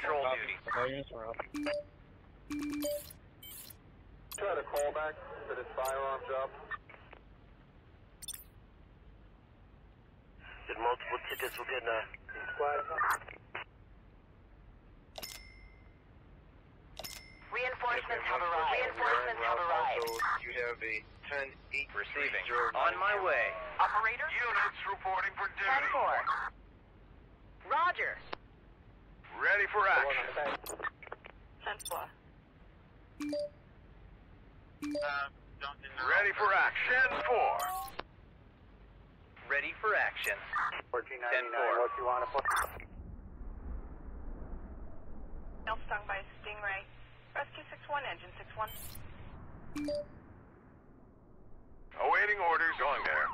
patrol duty. Try to call back to this firearm job. Did multiple tickets, we're getting Reinforcements have arrived. Reinforcements have arrived. Also, you have a 10-8 receiving. On my way. Operator? Units reporting for duty. 10-4. Roger. Ready for action. 10-4. Ready for action. 10-4. Ready for action. 1499, what do you want to put? Stung by a stingray. Rescue 61, engine 61. Awaiting orders on there.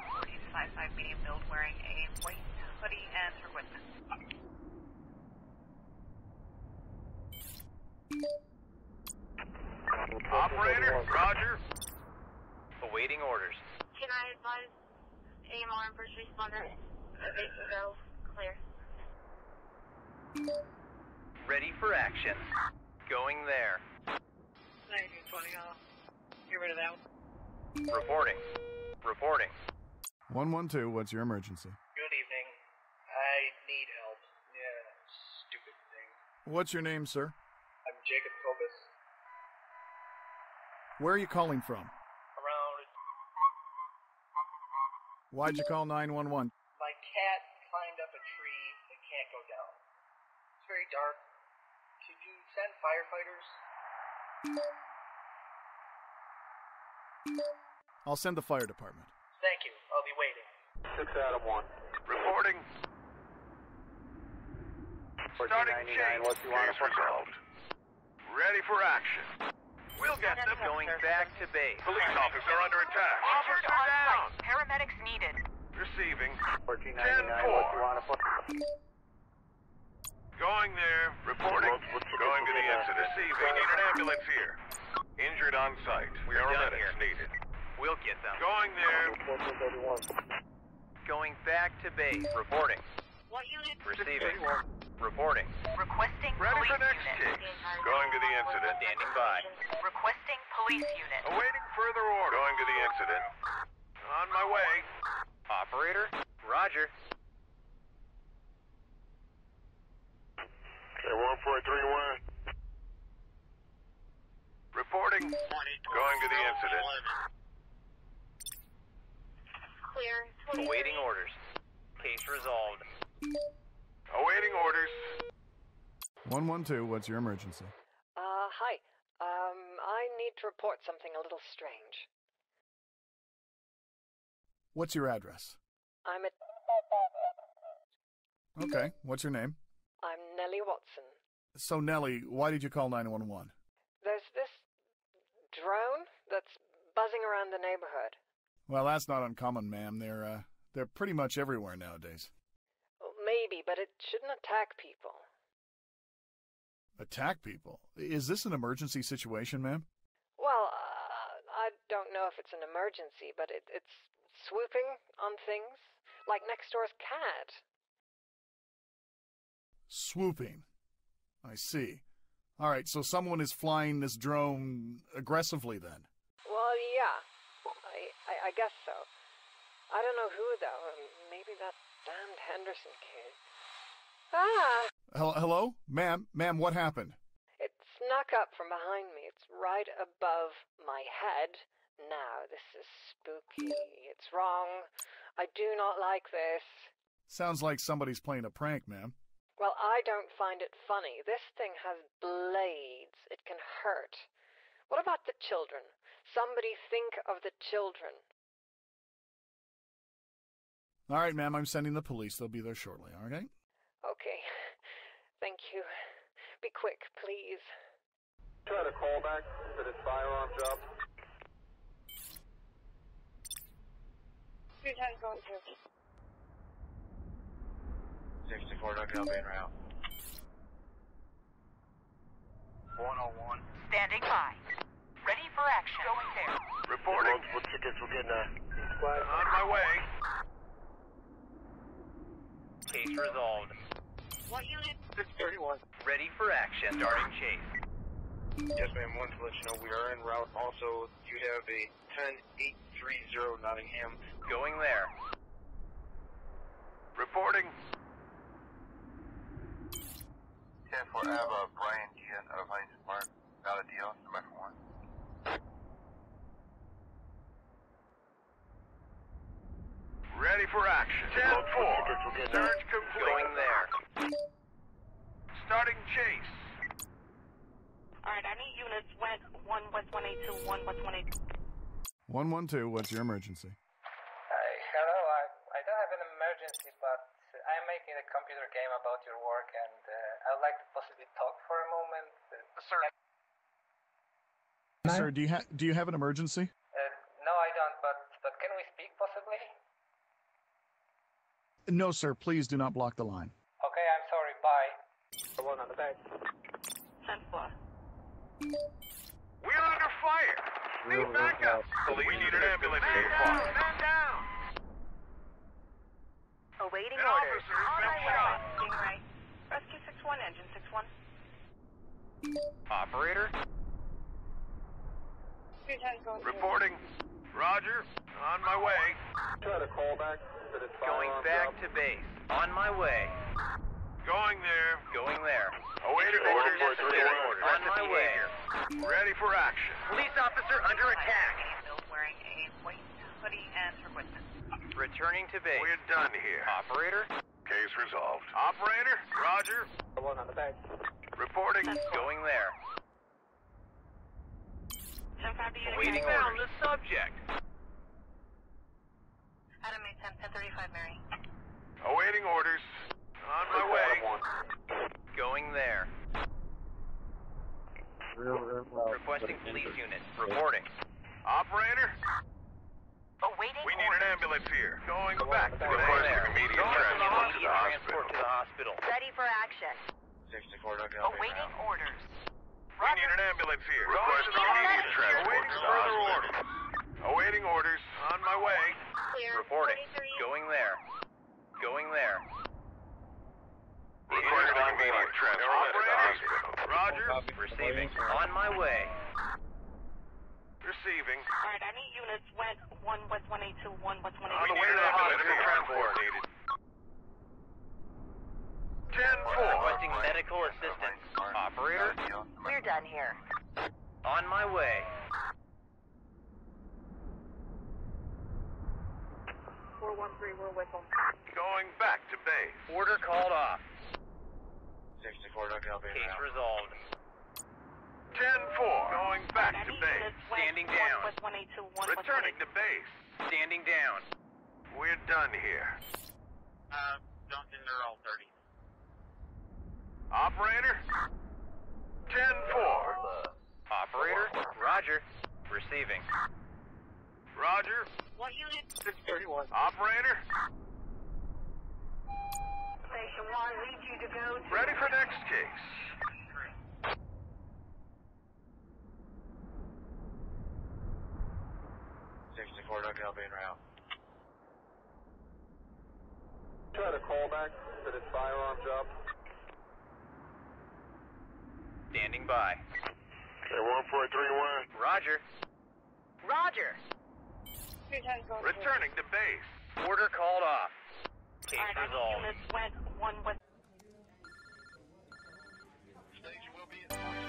45 medium build wearing a white hoodie and her witness. Operator, roger. Awaiting orders. Can I advise? AMR and first responder, they can go clear. Ready for action. Going there. 1920 off. Get rid of that one. Reporting. Reporting. 112, what's your emergency? Good evening. I need help. Yeah, stupid thing. What's your name, sir? I'm Jacob Colbert. Where are you calling from? Why'd you call 911? My cat climbed up a tree and can't go down. It's very dark. Could you send firefighters? I'll send the fire department. Thank you. I'll be waiting. 6 out of 1. Reporting. Starting chase. What do you want resolved? Ready for action. We'll get them going back to base. Police officer under attack. Officers are down. Paramedics needed. Receiving. 1499. Going there. Reporting. Going to the incident. Receiving. Need an ambulance here. Injured on site. Paramedics needed. We'll get them. Going there. Going back to base. Reporting. What unit? Receiving. Reporting. Requesting police unit. Ready for next case. Going to the incident. Standing by. Requesting police unit. Awaiting further order. Going to the incident. On my way. Operator. Roger. Okay, 1431. Reporting. Going to the incident. Clear. Awaiting orders. Case resolved. Awaiting orders. 112, what's your emergency? Hi. I need to report something a little strange. What's your address? I'm at... Okay, what's your name? I'm Nellie Watson. So, Nellie, why did you call 911? There's this drone that's buzzing around the neighborhood. Well, that's not uncommon, ma'am. They're pretty much everywhere nowadays. Maybe, but it shouldn't attack people. Attack people? Is this an emergency situation, ma'am? Well, I don't know if it's an emergency, but it's swooping on things, like next door's cat. Swooping. I see. All right, so someone is flying this drone aggressively, then? Well, yeah. I guess so. I don't know who, though. Maybe that's... damned Henderson kid. Ah! Hello? Ma'am, what happened? It snuck up from behind me. It's right above my head. Now, this is spooky. It's wrong. I do not like this. Sounds like somebody's playing a prank, ma'am. Well, I don't find it funny. This thing has blades. It can hurt. What about the children? Somebody think of the children. All right, ma'am, I'm sending the police. They'll be there shortly, all right? Okay. Thank you. Be quick, please. Try to call back to this firearm job. 310 going through. 64, Dr. Alban route. 101. Standing by. Ready for action. Going there. Reporting. What tickets we're getting on my way. Case resolved. What unit? 631. Ready for action, starting chase. Yes, ma'am. Wanted to let you know we are en route. Also, you have a 10830 Nottingham. Going there. Reporting. 10-4 Ava, Brian Gian of Heinz Park. Got a deal. Stand by for one. Ready for action. 10-4. Search complete. Going there. Starting chase. Alright, I need units west 1 west 182, 1 west 182. 112, what's your emergency? Hello, I don't have an emergency, but I'm making a computer game about your work, and I would like to possibly talk for a moment. Sir. Sir, do you have an emergency? No, I don't, but can we speak possibly? No, sir, please do not block the line. Okay, I'm sorry, bye. The one on the back. 10-4. We're under fire! Need backup! Police, we need an ambulance. Man down! Awaiting orders. On my way. Being right. Rescue 61, engine 61. Operator? Reporting. Roger. On my way. Try to call back. Going back to base. On my way. Going there. Going there. Awaiting orders. On my way. Ready for action. Police officer under attack. Still wearing a white hoodie and turquoise. Returning to base. We're done here. Operator. Case resolved. Operator. Roger. The one on the back. Reporting. Going there. Waiting on the subject. Adam 1035 Mary. Awaiting orders. On my way. Going there. Requesting police unit. Reporting. Operator. Awaiting. We need an ambulance here. Going back to the immediate transport to the hospital. Ready for action. 64. Awaiting orders. We need an ambulance here. Requesting immediate transport. Awaiting further orders. Awaiting orders. On my way. Reporting. Going there. Going there. Requesting immediate transport to the hospital. Roger. Receiving. On my way. Receiving. Alright, I need units west 1 west 182, 1 west 182. On the way to the hospital. Transport needed. 10-4. Requesting medical assistance. Operator. We're done here. On my way. We're with them. Going back to base. Order called off. 64, don't help me. Case resolved. 10-4. Going back to base. Standing down. Returning to base. Standing down. We're done here. Duncan, they're all 30. Operator. 10-4. Operator. Roger. Receiving. Roger. What unit? 631. Operator. Station 1 leads you to go to... Ready for next case. Being route. Try to call back to the firearm job. Standing by. Okay, 1431. Roger. Roger. Returning to base. Order called off. Case resolved. Station will be at 5.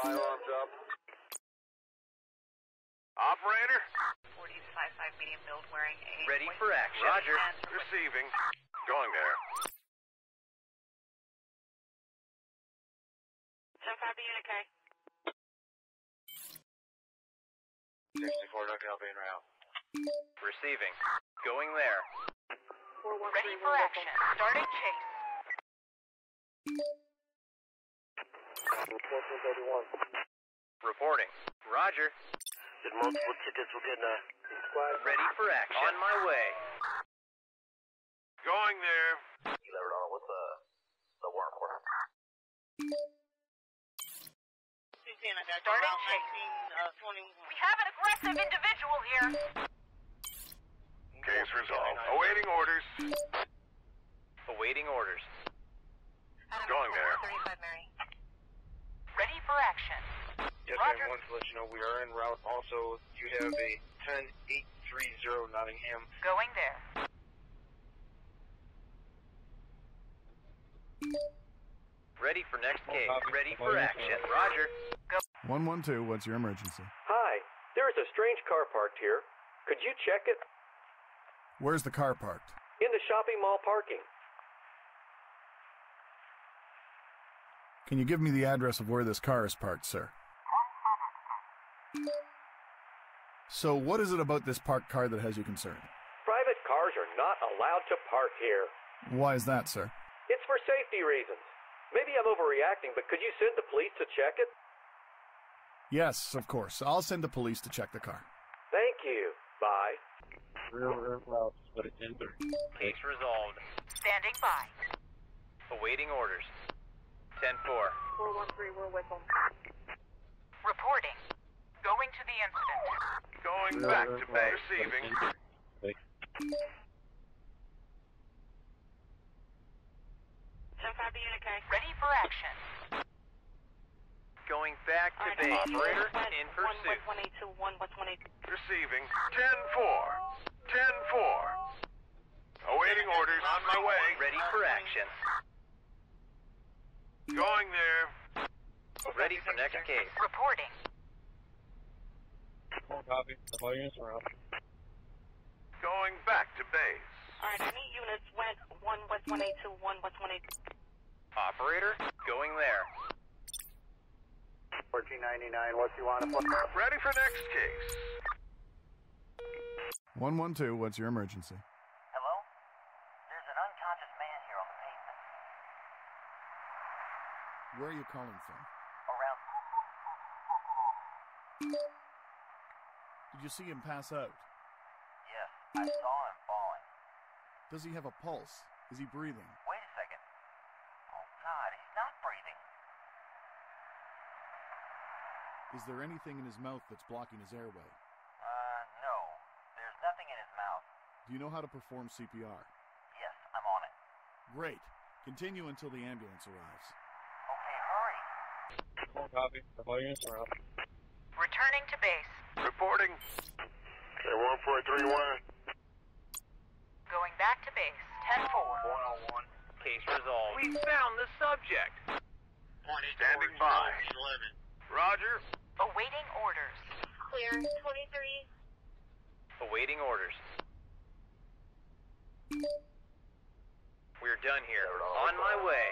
Firearms up. Operator? 4055 medium build wearing a... Ready for action. Roger. Receiving. Going there. 10-5 to unit K. 64, Dr. Alpha en route. Receiving. Going there. Ready for action. Starting chase. 1431. Reporting. Roger. Did multiple tickets, we're getting ready for action. On my way. Going there. What's the warrant for? Starting chase. We have an aggressive individual here. Case resolved. Awaiting orders. Awaiting orders. Going there. 35 Mary. Ready for action. Yes, Roger. I wanted to let you know we are en route. Also, you have a 10830 Nottingham. Going there. Ready for next case. Ready for action. Roger. Go. 112, what's your emergency? Hi. There is a strange car parked here. Could you check it? Where's the car parked? In the shopping mall parking. Can you give me the address of where this car is parked, sir? So what is it about this parked car that has you concerned? Private cars are not allowed to park here. Why is that, sir? It's for safety reasons. Maybe I'm overreacting, but could you send the police to check it? Yes, of course. I'll send the police to check the car. Thank you. Bye. Case resolved. Standing by. Awaiting orders. 10-4. 413, we're with them. Reporting. Going to the incident. Going back to base. Receiving. Thanks. 10-5 to unit K. Ready for action. Going back to base. Operator in pursuit. 11821, 118. Receiving. 10-4. 10-4. Awaiting orders. On my way. Ready for action. Going there. Ready for next case. Reporting. Full copy. All units are up. Going back to base. Alright, any units went 1 West 182, 1 West 182. Operator, going there. 1499, what's you want? Ready for next case. 112, what's your emergency? Where are you calling from? Around. Did you see him pass out? Yes, I saw him falling. Does he have a pulse? Is he breathing? Wait a second. Oh, God, he's not breathing. Is there anything in his mouth that's blocking his airway? No. There's nothing in his mouth. Do you know how to perform CPR? Yes, I'm on it. Great. Continue until the ambulance arrives. Copy. All units are up. Returning to base. Reporting. Okay, 1431. Going back to base. 10-4. 101. Case resolved. We found the subject. Standing by. 11. Roger. Awaiting orders. Clear. 23. Awaiting orders. We're done here. On my way.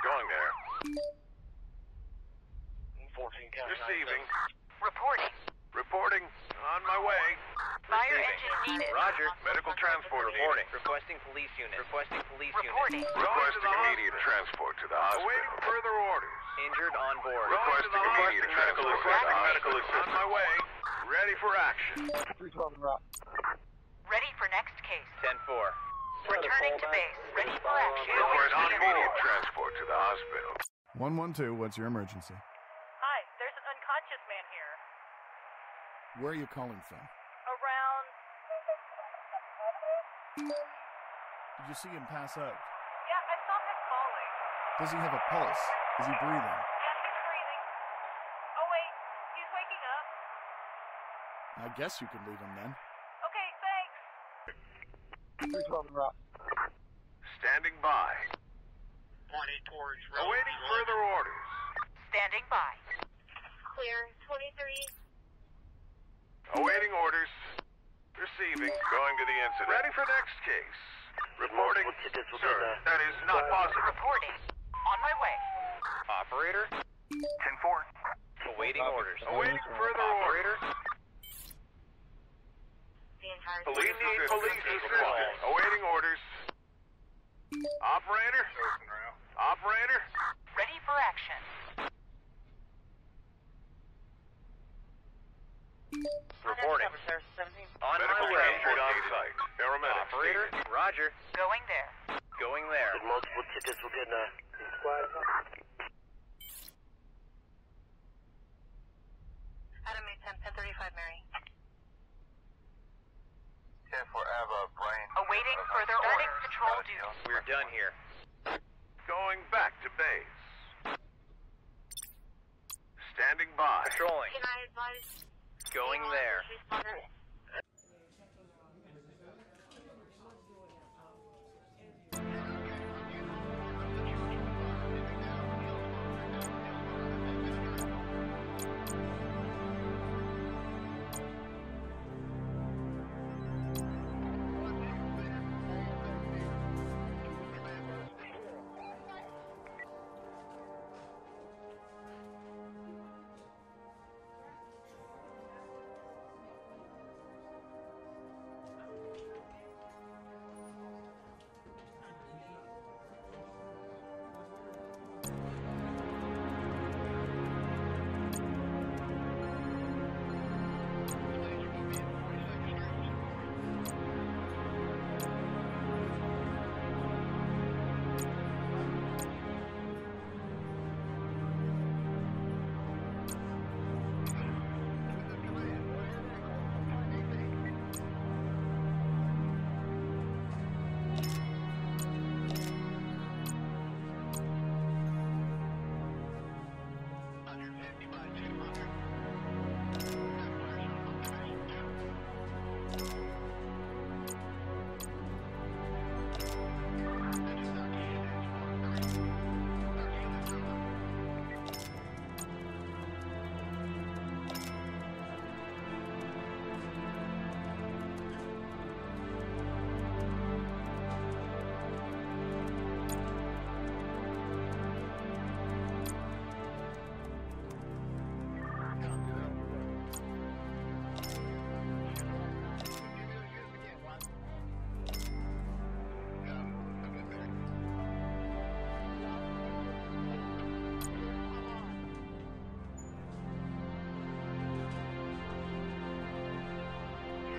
Going there. Receiving. Reporting. Reporting. On my way. Fire engine needed. Roger. Medical transport reporting. Requesting police unit. Requesting police unit. Requesting immediate transport to the hospital. Awaiting further orders. Injured on board. Requesting immediate medical assistance. Medical assistance. On my way. Ready for action. Ready for next case. 10-4. Returning to base. Ready for action. Requesting immediate transport to the hospital. 112. What's your emergency? Where are you calling from? Around. Did you see him pass out? Yeah, I saw him falling. Does he have a pulse? Is he breathing? Yeah, he's breathing. Oh, wait. He's waking up. I guess you can leave him then. Okay, thanks. Standing by. 1-8 Torridge Road. Awaiting further orders. Standing by. Clear. 23. Awaiting orders. Receiving. Going to the incident. Ready for next case. Reporting. Sir, that is not possible. Reporting. On my way. Operator. 10-4. Awaiting orders. Awaiting further orders. Police need police assistance. Awaiting orders. Operator. Operator. Ready for action. Reporting. On my way. On site. Paramedic. Operator. Roger. Going there. Going there. Multiple tickets will get now. Adam 1035 Mary. 10 for Ava, Brian. Awaiting further orders. Patrol due. We're done here. Going back to base. Standing by. Patrolling. Can I advise? Going there.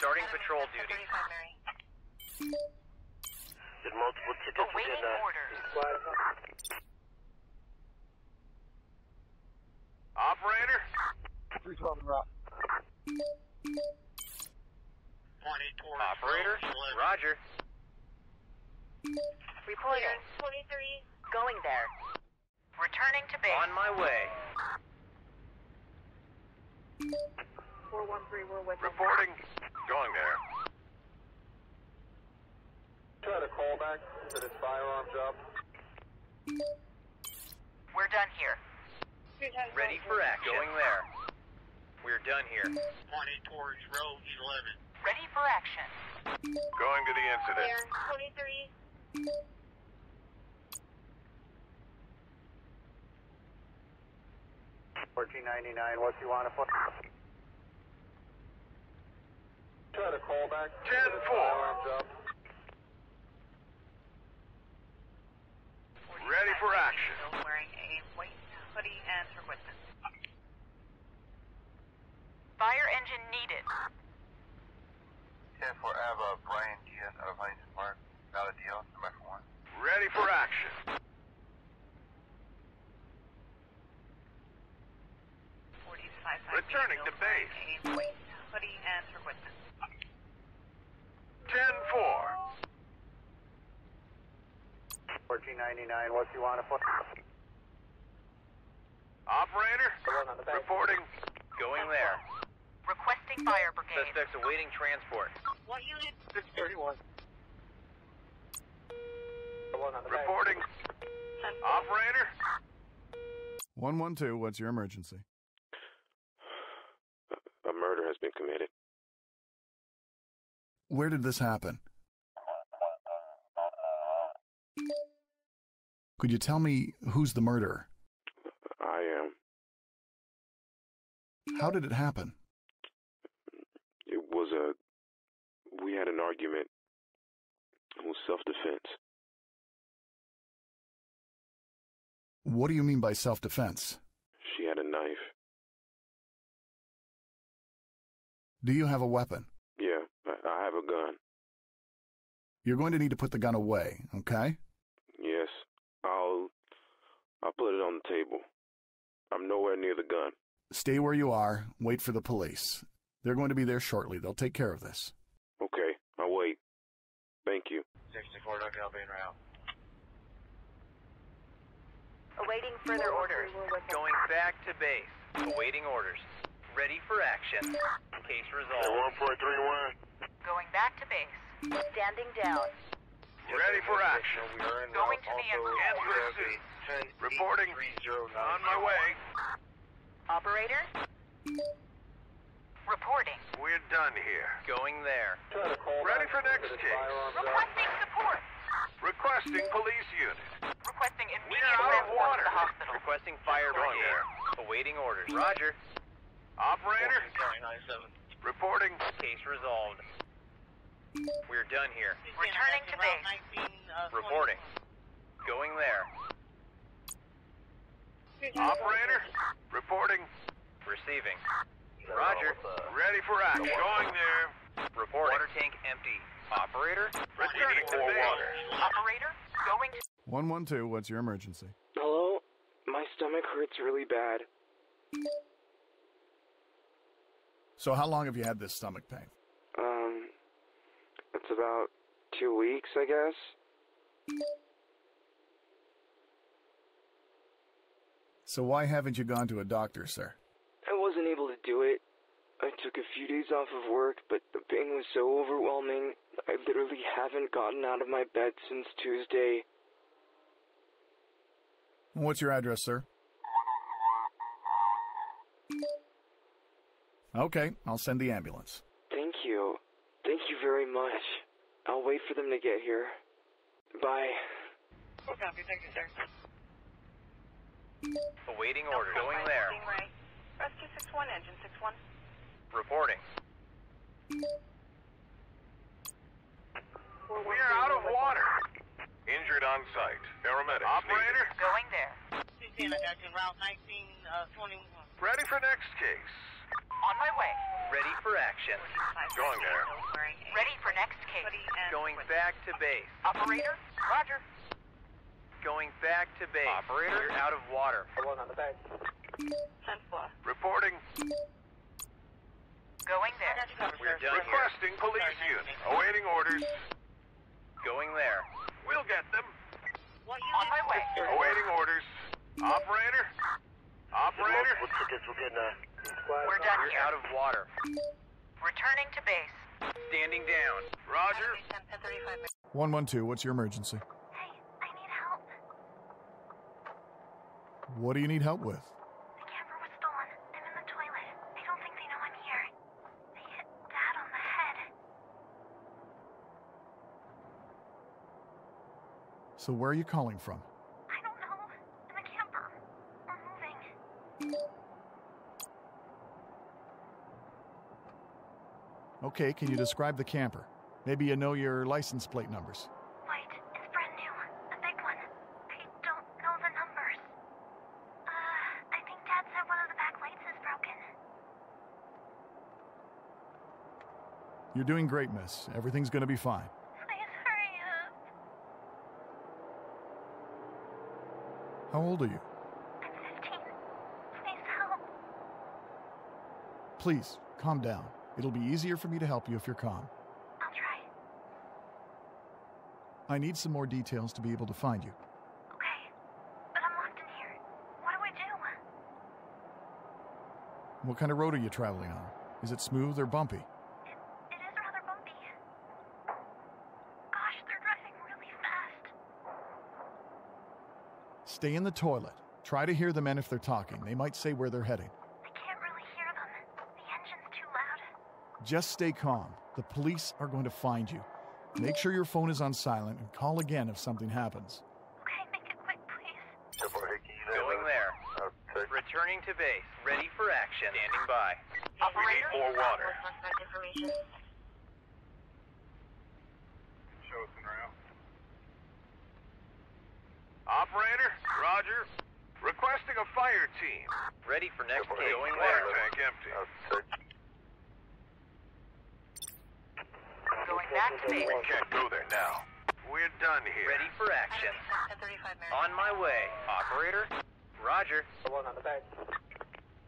Starting patrol duty. Did multiple tickets awaiting orders. Operator. 312 rock. Operator. Roger. Reporting. 23. Going there. Returning to base. On my way. 413. We're with. Reporting. Going there. Try to call back to this firearm job. We're done here. Ready for action. Going there. We're done here. 20 towards row 11. Ready for action. Going to the incident. There, 23. $14.99. What do you want to put? Try to call back. 10-4. Ready for action. Wearing a white hoodie and equipment. Fire engine needed. 10-4 Ava, Brian Dion of Heights Park. Got a deal. Number 1. Ready for action. 45. Returning to base. A white hoodie and equipment. 10-4. 1499. What do you want to put? Operator. Reporting. Going there. Requesting fire brigade. Suspects awaiting transport. What unit? 631. Reporting. Operator. 112, what's your emergency? A murder has been committed. Where did this happen? Could you tell me who's the murderer? I am. How did it happen? It was we had an argument. It was self-defense. What do you mean by self-defense? She had a knife. Do you have a weapon? Yeah, I have a gun. You're going to need to put the gun away, okay? Yes, I'll put it on the table. I'm nowhere near the gun. Stay where you are. Wait for the police. They're going to be there shortly. They'll take care of this. Okay, I'll wait. Thank you. 64, Dr. Alvin, route. Awaiting further orders. Going back to base. Awaiting orders. Ready for action. Case resolved. 1.31. Going back to base. Standing down. Ready for action. Going to the in pursuit. Reporting. On my way. Operator? Reporting. We're done here. Going there. Ready for next chase. Requesting support. Requesting police unit. Requesting immediate transport to the hospital. Requesting fire brigade. Awaiting orders. Roger. Operator? Reporting. Case resolved. We're done here. Returning to base. Reporting. Going there. Operator? Reporting. Receiving. Roger. Ready for action. Going there. Reporting. Water tank empty. Operator? Returning to base. Operator? Going to... 112, what's your emergency? Hello? My stomach hurts really bad. So how long have you had this stomach pain? It's about 2 weeks, I guess. So why haven't you gone to a doctor, sir? I wasn't able to do it. I took a few days off of work, but the pain was so overwhelming, I literally haven't gotten out of my bed since Tuesday. What's your address, sir? Okay, I'll send the ambulance. Thank you. Thank you very much. I'll wait for them to get here. Bye. Copy. Thank you, sir. Awaiting order. Going there. Rescue 61, engine 61. Reporting. We're out of water. Injured on site. Paramedics. Operator? Going there. Route 1921. Ready for next case. On my way. Ready for action. Going there. Ready for next case. Going back to base. Operator? Roger. Going back to base. Operator? You're out of water. Hold on the bag. 10-4. Reporting. Going there. We're done. Requesting police unit. Awaiting orders. Going there. We'll get them. On my way. Awaiting orders. Operator? Operator? What tickets we're getting on? We're done here. Out of water. Returning to base. Standing down. Roger. 112, what's your emergency? Hey, I need help. What do you need help with? The camper was stolen. I'm in the toilet. I don't think they know I'm here. They hit Dad on the head. So where are you calling from? Okay, can you describe the camper? Maybe you know your license plate numbers. White. It's brand new. A big one. I don't know the numbers. I think Dad said one of the back lights is broken. You're doing great, miss. Everything's gonna be fine. Please hurry up. How old are you? I'm 15. Please help. Please, calm down. It'll be easier for me to help you if you're calm. I'll try. I need some more details to be able to find you. Okay, but I'm locked in here. What do I do? What kind of road are you traveling on? Is it smooth or bumpy? It is rather bumpy. Gosh, they're driving really fast. Stay in the toilet. Try to hear the men if they're talking. They might say where they're heading. I can't really hear them. The engine's too loud. Just stay calm. The police are going to find you. Make sure your phone is on silent and call again if something happens. Okay, make it quick, please. Going there. Returning to base. Ready for action. Standing by. Operator, we need more water. Show us in route. Operator, roger. Requesting a fire team. Ready for next case. Going water tank empty. Going back to base. We can't go there now. We're done here. Ready for action. On my way. Operator, roger. The one on the back.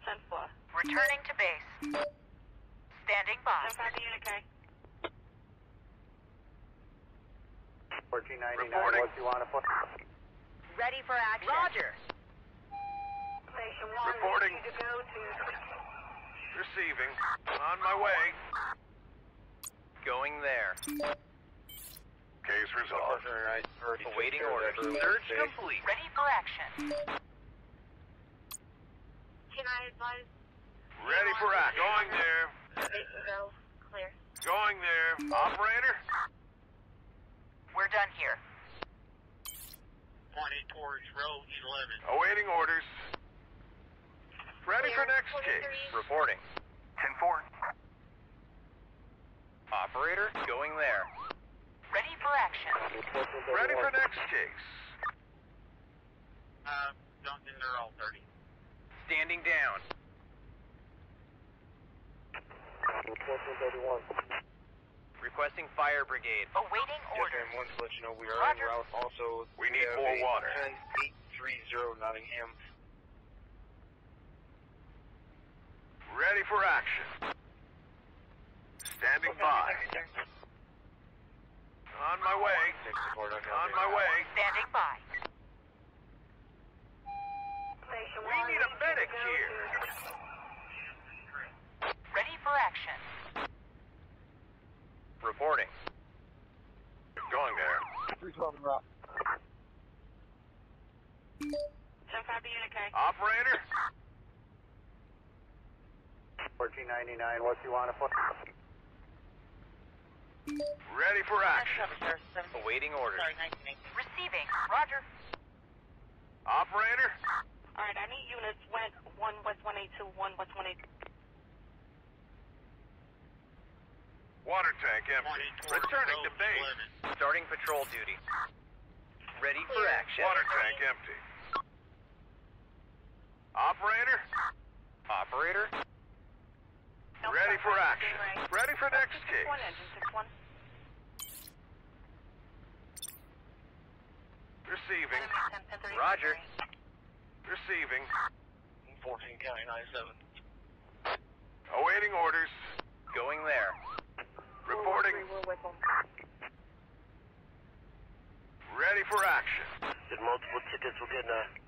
10-4. Returning to base. Standing by. 1499, what do you want to put? Ready for action. Roger. Station 1. Reporting. To go to... Receiving. On my way. Going there. Case resolved. Awaiting orders. Search complete. Ready for action. Can I advise? Ready for action. Going there. Go. Clear. Going there. Operator? We're done here. 1-8 towards row 11. Awaiting orders. Ready for next case. Reporting. 10-4. Operator, going there. Ready for action. Ready for next case. Don't enter all 30. Standing down. Requesting fire brigade. Awaiting orders. One to let you know we are en route. Also, we need more water. 10-830 Nottingham. Ready for action. Standing by. On my way. On my way. Standing by. We need a medic here. Ready for action. Reporting. Going there. 312 route. 10-5 unit K. Operator. 1499. What do you want to put? Ready for action. Awaiting orders. Receiving. Roger. Operator. All right. I need units. Went 1 West 182. 1 West 182. Water tank empty. Returning to base. Starting patrol duty. Ready for action. Water tank empty. Operator? Operator? Ready for action. Ready for next case. Receiving. Roger. Receiving. 14 County 97. Awaiting orders. Going there. Reporting. Ready for action. Did multiple tickets, we'll get